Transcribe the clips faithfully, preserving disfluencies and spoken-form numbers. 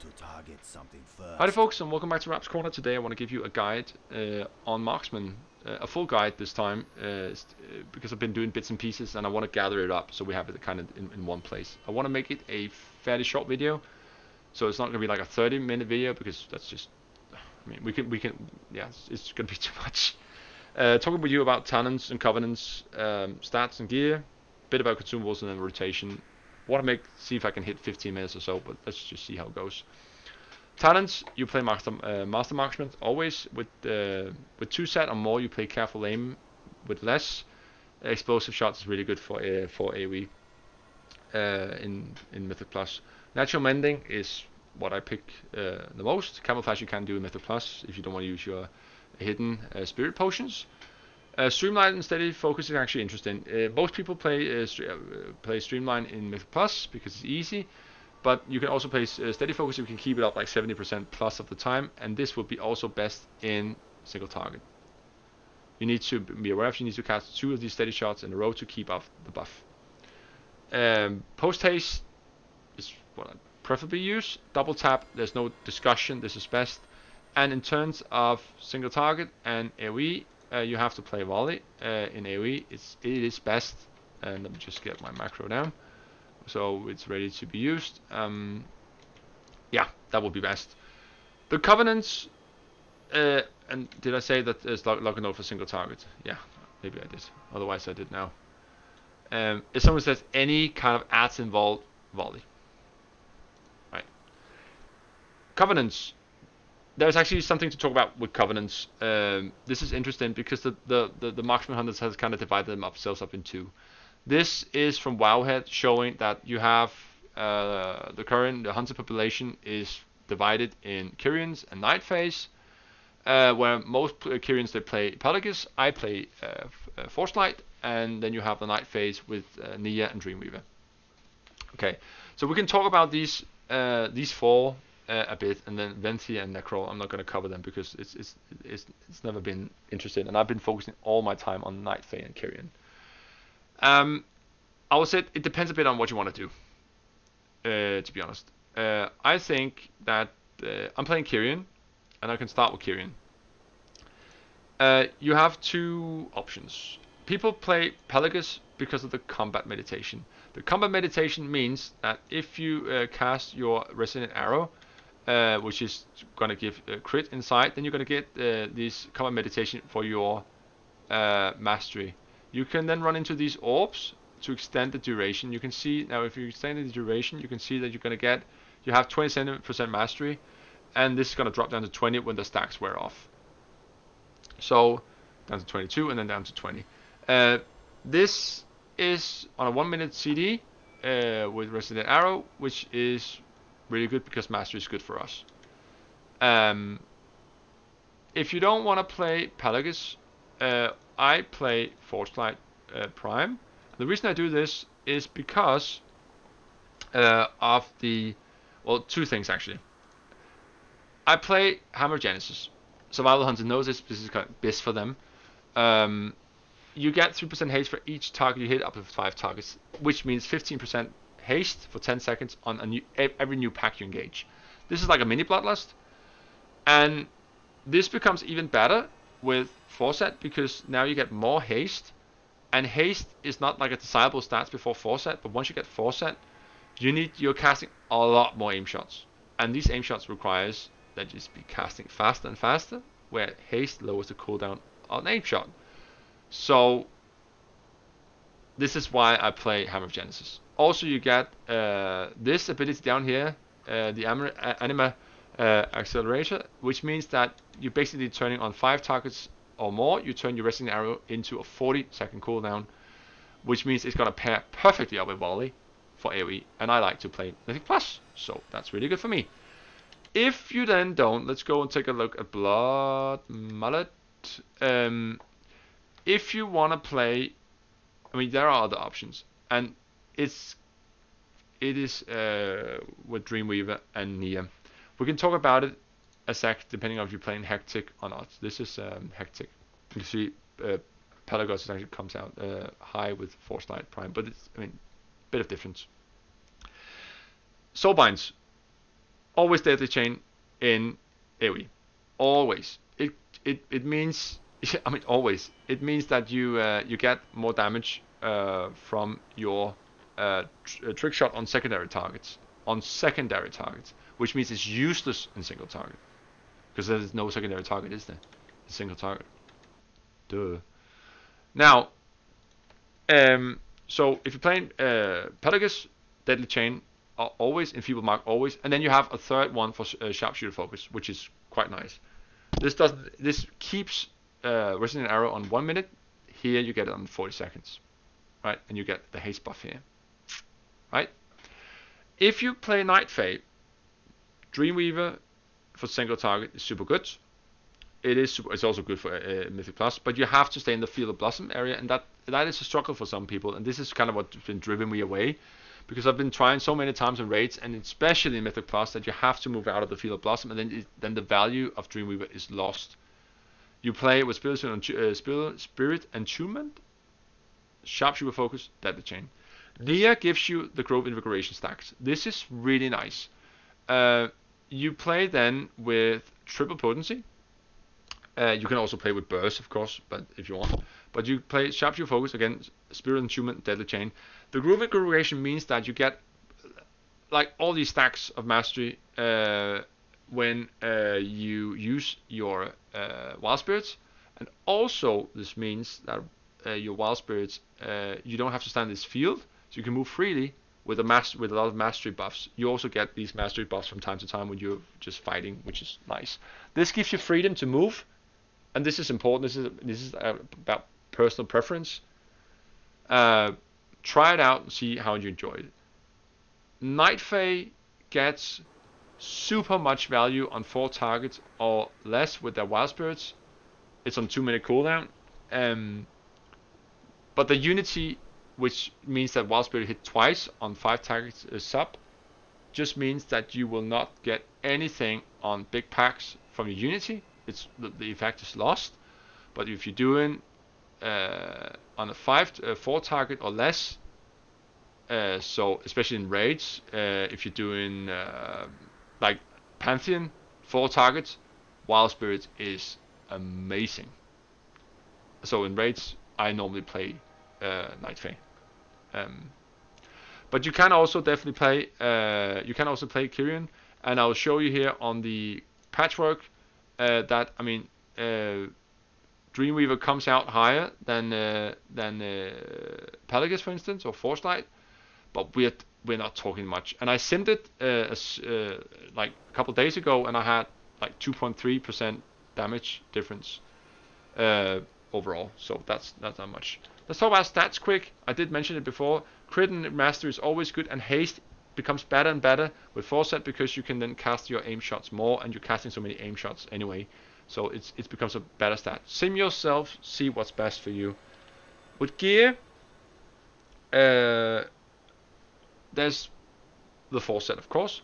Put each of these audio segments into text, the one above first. to target something first. Hi folks, and welcome back to Raps Corner. Today I want to give you a guide uh, on marksman, uh, a full guide this time, uh, because I've been doing bits and pieces and I want to gather it up so we have it kind of in, in one place. I want to make it a fairly short video, so it's not going to be like a thirty minute video, because that's just, I mean, we can, we can, yeah, it's, it's going to be too much. Uh, talking with you about talents and covenants, um, stats and gear, bit about consumables and then rotation. Want to make, see if I can hit fifteen minutes or so, but let's just see how it goes. Talents, you play master uh, master marksman always with uh, with two set or more. You play careful aim with less. Explosive shots is really good for uh, for A O E uh, in in Mythic Plus. Natural Mending is what I pick uh, the most. Camouflage you can do in Mythic Plus if you don't want to use your hidden uh, spirit potions. Uh, Streamline and Steady Focus is actually interesting. Uh, most people play uh, st uh, play Streamline in Mythic Plus because it's easy, but you can also play uh, Steady Focus if you can keep it up like seventy percent plus of the time, and this would be also best in single target. You need to be aware of, you need to cast two of these steady shots in a row to keep up the buff. Um, Post Haste is what I preferably use. Double Tap, there's no discussion, this is best. And in terms of single target and A O E, Uh, you have to play Volley uh, in A O E. It's it is best, and let me just get my macro down so it's ready to be used. Um, yeah, that would be best. The covenants, uh, and did I say that it's lock and load for single target? Yeah, maybe I did. Otherwise, I did now. Um, if someone says any kind of ads involved, Volley. Right. Covenants. There's actually something to talk about with covenants. Um, this is interesting because the, the, the, the marksman hunters has kind of divided them up, themselves up in two. This is from WoWhead showing that you have uh, the current the hunter population is divided in Kyrians and Night Fae, uh, where most Kyrians they play Pelagos, I play uh, uh, Forgelite, and then you have the Night Fae with uh, Niya and Dreamweaver. Okay, so we can talk about these uh, these four. Uh, a bit, and then Venti and Necro, I'm not going to cover them because it's, it's it's it's never been interesting, and I've been focusing all my time on Night Fae and Kyrian. Um, I would say it depends a bit on what you want to do. Uh, to be honest, uh, I think that uh, I'm playing Kyrian, and I can start with Kyrian. Uh, you have two options. People play Pelagos because of the combat meditation. The combat meditation means that if you uh, cast your Resonant Arrow, Uh, which is going to give a crit inside, then you're going to get uh, these common meditation for your uh, mastery. You can then run into these orbs to extend the duration. You can see now if you extend the duration, you can see that you're going to get, you have twenty percent mastery, and this is going to drop down to twenty when the stacks wear off. So down to twenty-two and then down to twenty. Uh, this is on a one minute C D uh, with Resonant Arrow, which is really good because mastery is good for us. Um, if you don't want to play Pelagos, uh, I play Forgelite uh, Prime. The reason I do this is because uh, of the, well, two things actually. I play Hammer Genesis. Survival Hunter knows this, this is kind of best for them. Um, you get three percent haste for each target you hit up to five targets, which means fifteen percent haste for ten seconds on a new, every new pack you engage. This is like a mini bloodlust, and this becomes even better with Foresight because now you get more haste, and haste is not like a desirable stats before Foresight, but once you get Foresight, you need, you're casting a lot more aim shots, and these aim shots requires that you just be casting faster and faster, where haste lowers the cooldown on aim shot. So this is why I play Hammer of Genesis. Also, you get uh, this ability down here, uh, the Anima uh, Accelerator, which means that you're basically turning on five targets or more. You turn your Resonant Arrow into a forty second cooldown, which means it's going to pair perfectly up with Volley for A O E. And I like to play Mythic Plus, so that's really good for me. If you then don't, let's go and take a look at Blood Mullet. Um, if you want to play, I mean, there are other options, and It's, it is uh, with Dreamweaver and Niya. We can talk about it a sec, depending on if you're playing Hectic or not. This is um, Hectic. You see, uh, Pelagos actually comes out uh, high with Forgelite Prime, but it's, I mean, bit of difference. Soulbinds. always Deadly Chain in AoE. Always. It it it means I mean always. It means that you uh, you get more damage uh, from your uh, tr trick shot on secondary targets. On secondary targets, which means it's useless in single target, because there's no secondary target, is there? It's single target. Duh. Now, um, so if you're playing uh, Pelagos, Deadly Chain, are always, Enfeeble Mark, always, and then you have a third one for uh, Sharpshooter Focus, which is quite nice. This doesn't. This keeps uh, Resonant Arrow on one minute. Here you get it on forty seconds, right? And you get the haste buff here, right? If you play Night Fae, Dreamweaver for single target is super good. It is. Super, it's also good for uh, Mythic Plus, but you have to stay in the Field of Blossom area, and that that is a struggle for some people. And this is kind of what's been driven me away, because I've been trying so many times in raids, and especially in Mythic Plus, that you have to move out of the Field of Blossom, and then it, then the value of Dreamweaver is lost. You play with Spirit and uh, Spirit, Spirit Entombment, Sharpshooter Focus, Deadly Chain. Niya gives you the Grove Invigoration stacks. This is really nice. Uh, you play then with Triple Potency. Uh, you can also play with Burst, of course, but if you want. But you play Sharpshooter Focus, again, Spirit Entombment, Deadly Chain. The Grove Invigoration means that you get like all these stacks of mastery uh, when uh, you use your uh, Wild Spirits. And also this means that uh, your Wild Spirits, uh, you don't have to stand this field. So you can move freely with a mas with a lot of mastery buffs. You also get these mastery buffs from time to time when you're just fighting, which is nice. This gives you freedom to move, and this is important. This is this is about personal preference. Uh, try it out and see how you enjoy it. Night Fae gets super much value on four targets or less with their Wild Spirits. It's on two minute cooldown, um, but the Unity, which means that Wild Spirit hit twice on five targets uh, sub, just means that you will not get anything on big packs from your Unity. It's the, the effect is lost. But if you're doing uh, on a five, uh, four target or less, uh, so especially in raids, uh, if you're doing uh, like Pantheon, four targets, Wild Spirit is amazing. So in raids, I normally play uh, Night Fae. Um, but you can also definitely play uh, you can also play Kyrian, and I'll show you here on the patchwork uh, that I mean uh, Dreamweaver comes out higher than uh, than uh, Pelagos, for instance, or Forgelite, but we're we're not talking much. And I simmed it uh, uh, like a couple of days ago, and I had like two point three percent damage difference uh, overall, so that's that's not much. Let's talk about stats quick. I did mention it before. Crit and mastery is always good, and haste becomes better and better with foresight, because you can then cast your aim shots more, and you're casting so many aim shots anyway. So it's it becomes a better stat. Sim yourself, see what's best for you. With gear, uh, there's the foresight, of course.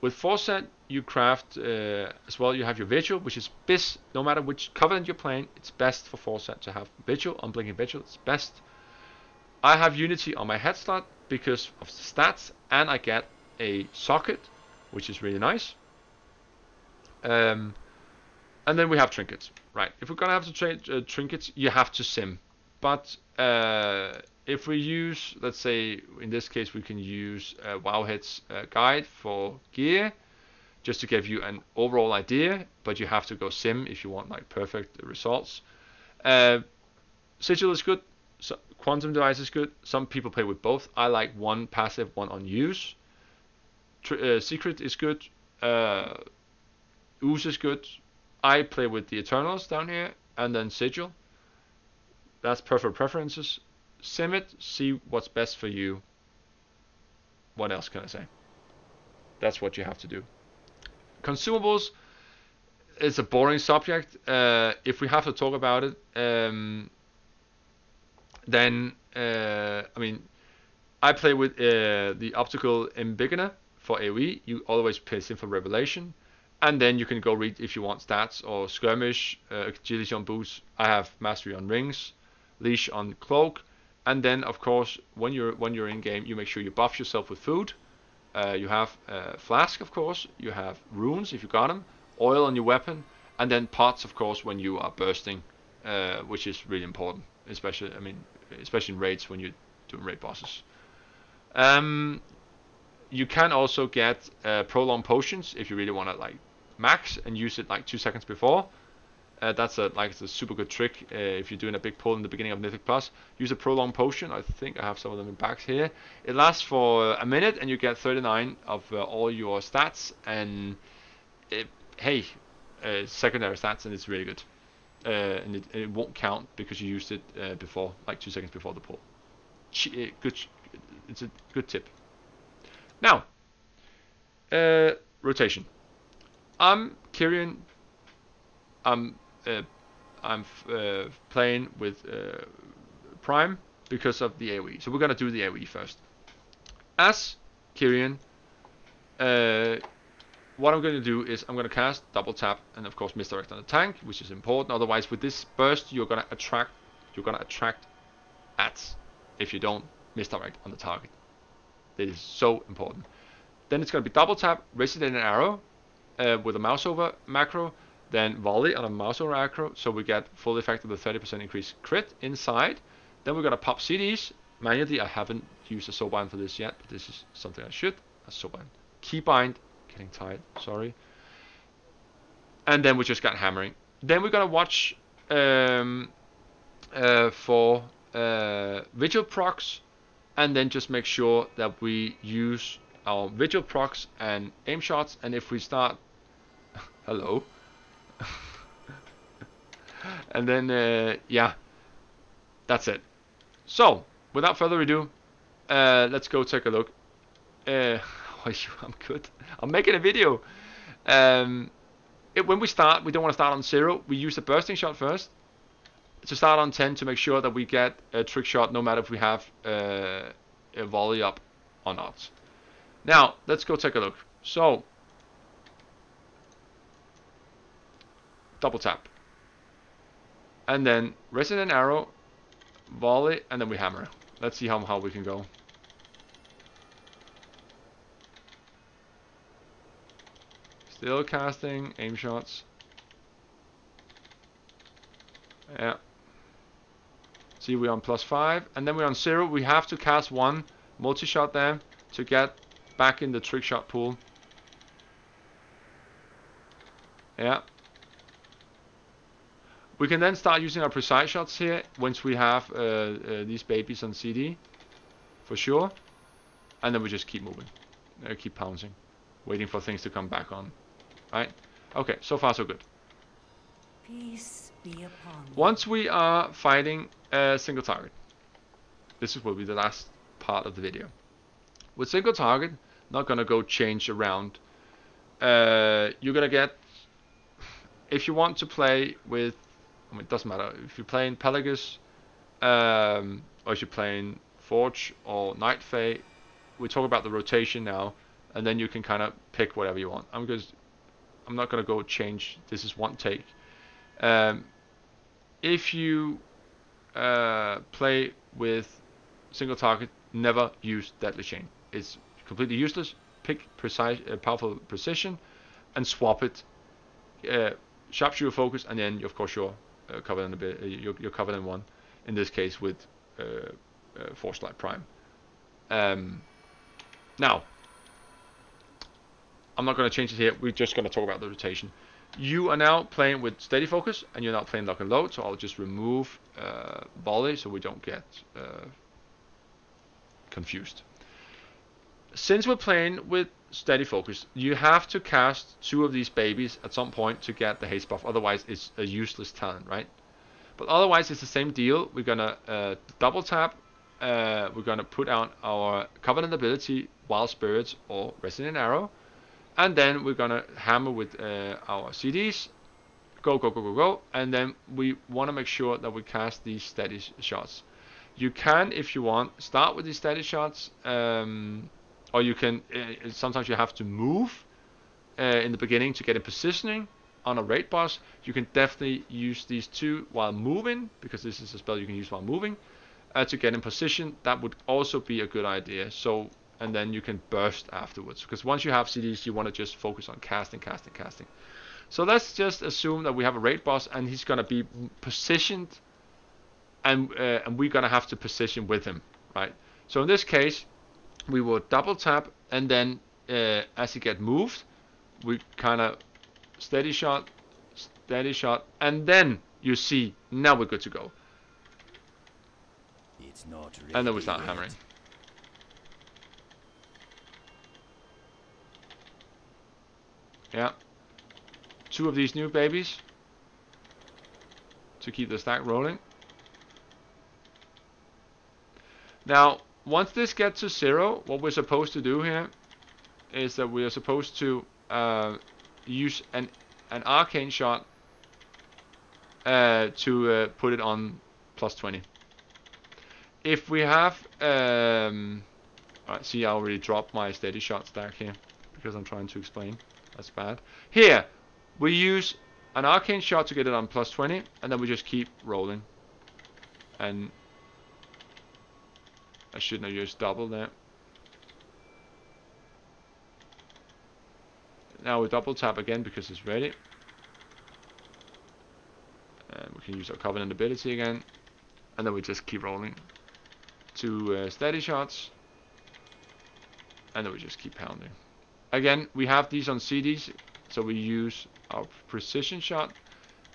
With foresight, you craft uh, as well. You have your Vigil, which is best. No matter which covenant you're playing, it's best for foresight to have Vigil. Unblinking Vigil, it's best. I have Unity on my head slot because of the stats, and I get a socket, which is really nice. Um, and then we have trinkets, right? If we're gonna have to trade uh, trinkets, you have to sim. But uh, if we use, let's say, in this case, we can use uh, WoWhead's uh, guide for gear, just to give you an overall idea. But you have to go sim if you want like perfect results. Uh, Sigil is good. So Quantum Device is good. Some people play with both. I like one passive, one on use. Tr uh, Secret is good. Uh, Ooze is good. I play with the Eternals down here, and then Sigil. That's perfect preferences. Sim it, see what's best for you. What else can I say? That's what you have to do. Consumables is a boring subject. Uh, if we have to talk about it, um, then uh, I mean, I play with uh, the Optical Embiggener for AoE. You always play Sim for Revelation, and then you can go read if you want stats or Skirmish, uh, Agility on Boots. I have Mastery on Rings, Leash on Cloak, and then of course when you're when you're in game, you make sure you buff yourself with food. Uh, you have uh, Flask, of course, you have Runes, if you got them, Oil on your weapon, and then Pots, of course, when you are bursting, uh, which is really important, especially, I mean, especially in raids when you're doing raid bosses. Um, you can also get uh, Prolonged Potions if you really want to, like, max and use it, like, two seconds before. Uh, that's a, like, it's a super good trick uh, if you're doing a big pull in the beginning of Mythic Plus. Use a Prolonged Potion. I think I have some of them in bags here. It lasts for a minute and you get thirty-nine of uh, all your stats and it, hey, uh, secondary stats, and it's really good. Uh, and it, it won't count because you used it uh, before, like two seconds before the pull. Che good, it's a good tip. Now, uh, rotation. I'm Kyrian. I'm Uh, I'm uh, playing with uh, Prime because of the AoE. So we're going to do the AoE first. As Kyrian, uh, what I'm going to do is I'm going to cast Double Tap and of course Misdirect on the tank, which is important. Otherwise with this burst you're going to attract you're going to attract ats if you don't Misdirect on the target. That is so important. Then it's going to be Double Tap, Resonant Arrow uh, with a mouse over macro. Then Volley on a mouse over acro, so we get full effect of the thirty percent increase crit inside. Then we're going to pop C Ds. Manually, I haven't used a soulbind for this yet, but this is something I should. A soulbind. Keybind. Getting tired, sorry. And then we just got hammering. Then we're going to watch um, uh, for uh, Vigil procs, and then just make sure that we use our Vigil procs and aim shots, and if we start... Hello. And then uh, yeah, that's it. So without further ado, uh, let's go take a look. uh, I'm good, I'm making a video. um, it, when we start, we don't want to start on zero. We use the bursting shot first to start on ten to make sure that we get a trick shot no matter if we have uh, a volley up or not. Now let's go take a look. So Double Tap, and then Resonant Arrow, Volley, and then we hammer. Let's see how, how we can go. Still casting aim shots. Yeah. See, we're on plus five, and then we're on zero. We have to cast one multi-shot there to get back in the trick shot pool. Yeah. We can then start using our precise shots here once we have uh, uh, these babies on C D, for sure. And then we just keep moving, uh, keep pouncing, waiting for things to come back on. Right? Okay, so far so good. Peace be upon you. Once we are fighting a single target, this will be the last part of the video. With single target, not gonna go change around. Uh, you're gonna get, if you want to play with. I mean, it doesn't matter if you're playing Pelagos, um, or if you're playing Forge or Night Fae. We talk about the rotation now, and then you can kind of pick whatever you want. I'm just, I'm not gonna go change. This is one take. Um, if you uh, play with single target, never use Deadly Chain. It's completely useless. Pick precise, uh, powerful precision, and swap it. Uh, Sharpshooter Focus, and then of course you're. Uh, covered in a bit, uh, you're, you're covered in one, in this case with uh, uh, Forgelite Prime. Um, now, I'm not going to change it here, we're just going to talk about the rotation. You are now playing with Steady Focus, and you're not playing Lock and Load, so I'll just remove uh, Volley so we don't get uh, confused. Since we're playing with Steady Focus, you have to cast two of these babies at some point to get the haste buff, otherwise it's a useless talent, right? But otherwise it's the same deal. We're gonna uh, double tap, uh, we're gonna put out our Covenant ability, Wild Spirits or Resonant Arrow, and then we're gonna hammer with uh, our C Ds, go go go go go, and then we want to make sure that we cast these steady shots. You can, if you want, start with these steady shots, um, or you can, uh, sometimes you have to move uh, in the beginning to get in positioning on a raid boss. You can definitely use these two while moving, because this is a spell you can use while moving, uh, to get in position. That would also be a good idea. So and then you can burst afterwards, because once you have C Ds you want to just focus on casting, casting, casting. So let's just assume that we have a raid boss and he's going to be positioned, and uh, and we're going to have to position with him, right? So in this case we will double tap, and then uh, as he gets moved we kind of steady shot, steady shot, and then you see now we're good to go. It's not really, and then we start hammering. Yeah, two of these new babies to keep the stack rolling. Now once this gets to zero, what we're supposed to do here is that we are supposed to uh, use an an arcane shot uh, to uh, put it on plus twenty. If we have um, alright, see, I already dropped my steady shot stack here because I'm trying to explain. That's bad. Here we use an arcane shot to get it on plus twenty, and then we just keep rolling. And I shouldn't have used double there. Now we double tap again because it's ready. And we can use our covenant ability again, and then we just keep rolling. Two uh, steady shots, and then we just keep pounding. Again, we have these on C Ds, so we use our precision shot.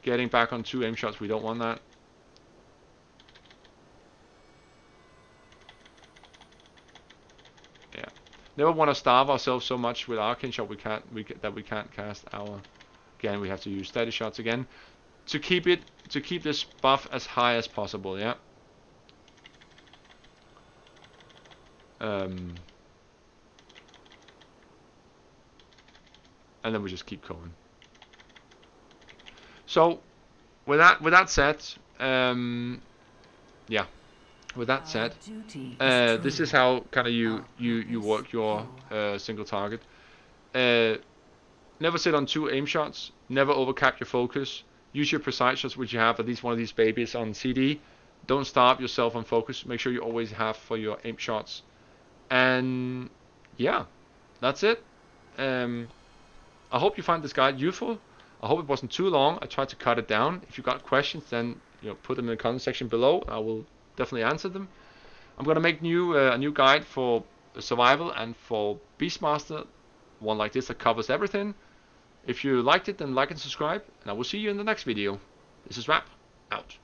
Getting back on two aim shots, we don't want that. Yeah, never want to starve ourselves so much with arcane shot we can't we that we can't cast our. Again, we have to use steady shots again to keep it to keep this buff as high as possible. Yeah. Um. And then we just keep going. So, with that with that said, um, yeah, with that said, uh, this is how kind of you you you work your uh, single target. Uh, never sit on two aim shots. Never overcap your focus. Use your precise shots, which you have at least one of these babies on C D. Don't starve yourself on focus. Make sure you always have for your aim shots. And yeah, that's it. Um, I hope you find this guide useful. I hope it wasn't too long. I tried to cut it down. If you got questions, then you know, put them in the comment section below. I will definitely answer them. I'm gonna make new uh, a new guide for survival and for Beastmaster, one like this that covers everything. If you liked it, then like and subscribe, and I will see you in the next video. This is Rap out.